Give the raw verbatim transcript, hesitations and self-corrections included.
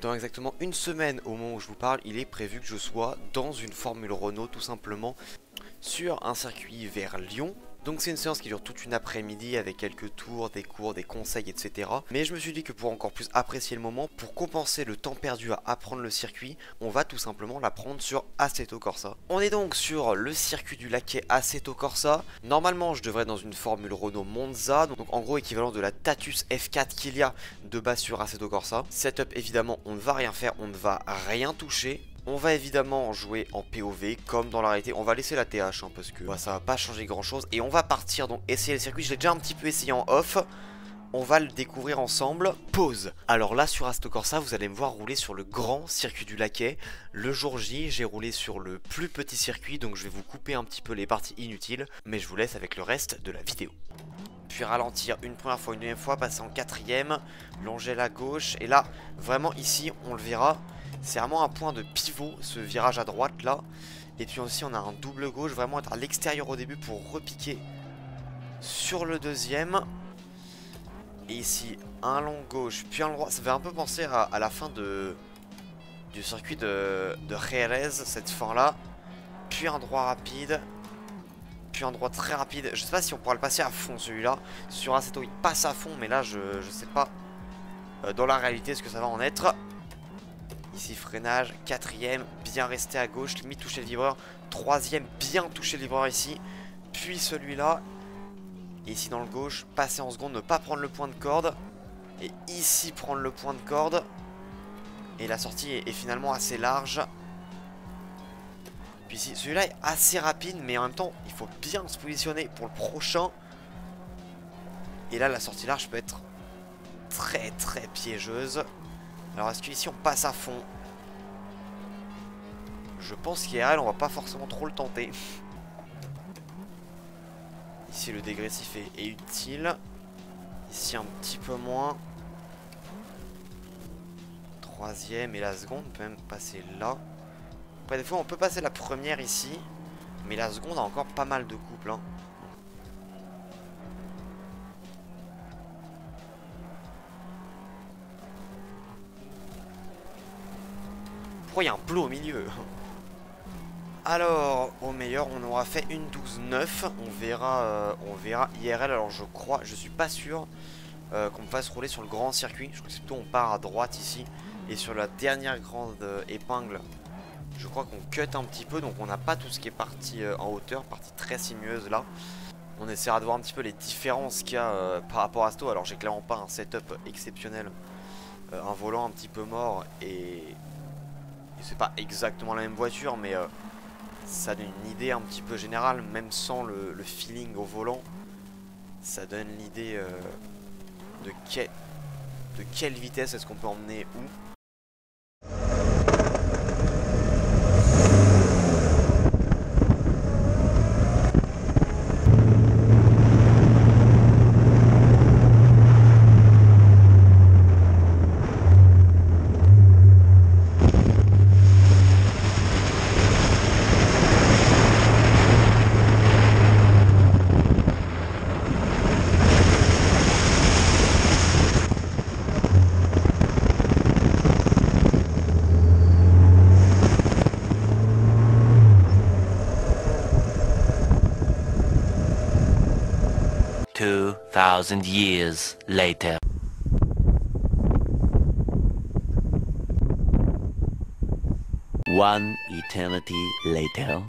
Dans exactement une semaine au moment où je vous parle, il est prévu que je sois dans une Formule Renault tout simplement sur un circuit vers Lyon. Donc c'est une séance qui dure toute une après-midi avec quelques tours, des cours, des conseils, et cetera. Mais je me suis dit que pour encore plus apprécier le moment, pour compenser le temps perdu à apprendre le circuit, on va tout simplement l'apprendre sur Assetto Corsa. On est donc sur le circuit du Laquais Assetto Corsa. Normalement, je devrais être dans une Formule Renault Monza, donc en gros équivalent de la Tatus F quatre qu'il y a de base sur Assetto Corsa. Setup évidemment, on ne va rien faire, on ne va rien toucher. On va évidemment jouer en P O V comme dans l'arrêté. On va laisser la T H hein, parce que bah, ça va pas changer grand chose. Et on va partir donc essayer le circuit. Je l'ai déjà un petit peu essayé en off. On va le découvrir ensemble. Pause. Alors là sur Assetto Corsa, vous allez me voir rouler sur le grand circuit du Laquais. Le jour J, j'ai roulé sur le plus petit circuit. Donc je vais vous couper un petit peu les parties inutiles. Mais je vous laisse avec le reste de la vidéo. Puis ralentir une première fois, une deuxième fois. Passer en quatrième. Longer la gauche. Et là, vraiment ici, on le verra. C'est vraiment un point de pivot, ce virage à droite là. Et puis aussi on a un double gauche, vraiment être à l'extérieur au début pour repiquer sur le deuxième. Et ici un long gauche, puis un long droit. Ça fait un peu penser à, à la fin de, du circuit de, de Jerez, cette fin là. Puis un droit rapide, puis un droit très rapide. Je sais pas si on pourra le passer à fond celui-là. Sur Assetto il passe à fond, mais là je, je sais pas euh, dans la réalité ce que ça va en être. Ici freinage, quatrième, bien resté à gauche, limite toucher le livreur, troisième, bien toucher le livreur ici, puis celui-là, ici dans le gauche, passer en seconde, ne pas prendre le point de corde, et ici prendre le point de corde, et la sortie est, est finalement assez large. Puis ici, celui-là est assez rapide, mais en même temps, il faut bien se positionner pour le prochain, et là la sortie large peut être très très piégeuse. Alors est-ce qu'ici on passe à fond? Je pense qu'I R L on va pas forcément trop le tenter. Ici le dégressif est, est utile. Ici un petit peu moins. Troisième et la seconde on peut même passer là. Après des fois on peut passer la première ici. Mais la seconde a encore pas mal de couples hein. Il y a un plot au milieu. Alors au meilleur on aura fait une douze neuf. On verra euh, on verra I R L. Alors je crois, je suis pas sûr euh, qu'on me fasse rouler sur le grand circuit. Je crois que c'est plutôt on part à droite ici. Et sur la dernière grande euh, épingle, je crois qu'on cut un petit peu. Donc on n'a pas tout ce qui est parti euh, en hauteur. Partie très sinueuse là. On essaiera de voir un petit peu les différences qu'il y a euh, par rapport à Assetto. Alors j'ai clairement pas un setup exceptionnel, euh, un volant un petit peu mort. Et c'est pas exactement la même voiture, mais euh, ça donne une idée un petit peu générale, même sans le, le feeling au volant. Ça donne l'idée euh, de, que, de quelle vitesse est-ce qu'on peut emmener où. two thousand years later. One eternity later.